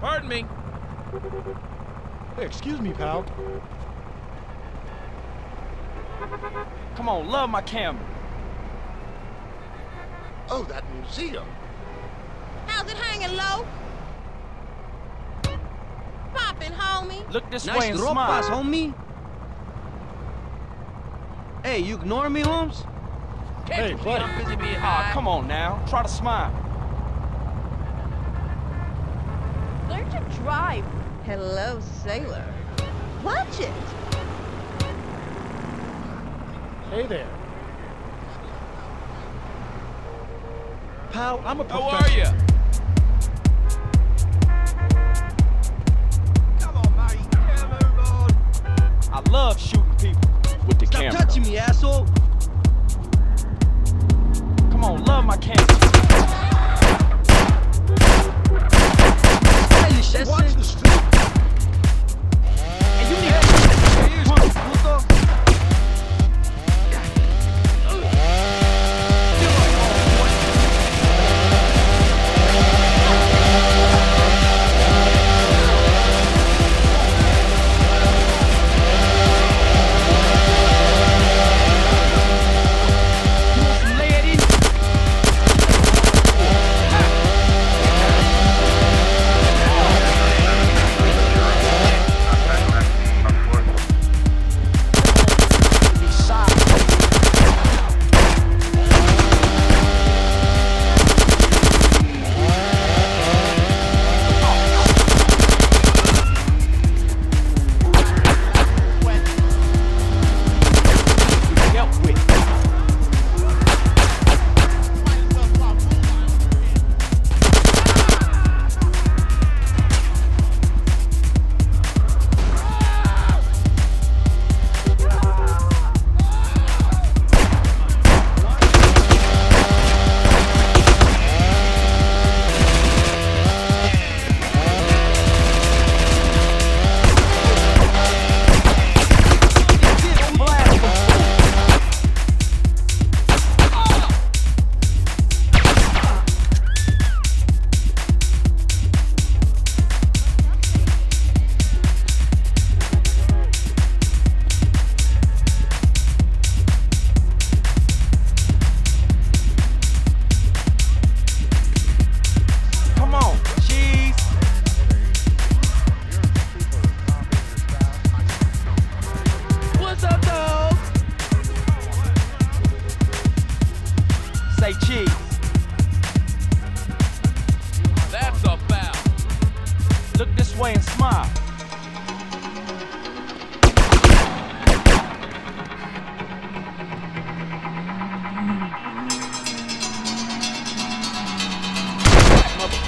Pardon me. Hey, excuse me, pal. Come on, love my camera. Oh, that museum. How's it hanging low? Poppin', homie. Look this way and smile. Nice drop pass, homie. Hey, you ignore me, Holmes? Hey, buddy. I'm busy being high. Come on now. Try to smile. Learn to drive. Hello, sailor. Watch it. Hey there. Pal, I'm a professional. How are you? Come on, Marty. Camera on. I love shooting people with the camera. Stop touching me, asshole. Come on, love my camera. Watch the street. And you need to punch, puto.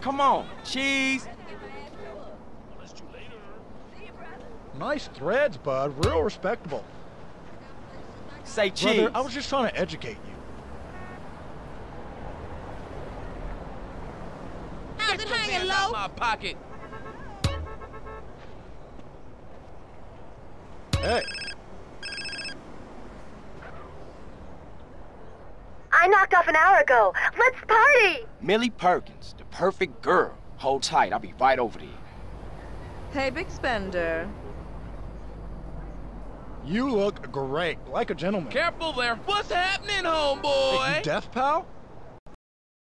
Come on, cheese. Nice threads, bud. Real respectable. Say cheese. Brother, I was just trying to educate you. How's it hanging low? My pocket. Hey. I knocked off an hour ago. Let's party. Millie Perkins. Perfect girl. Hold tight. I'll be right over to you. Hey, big spender. You look great, like a gentleman. Careful there. What's happening, homeboy? Hey, you deaf, pal?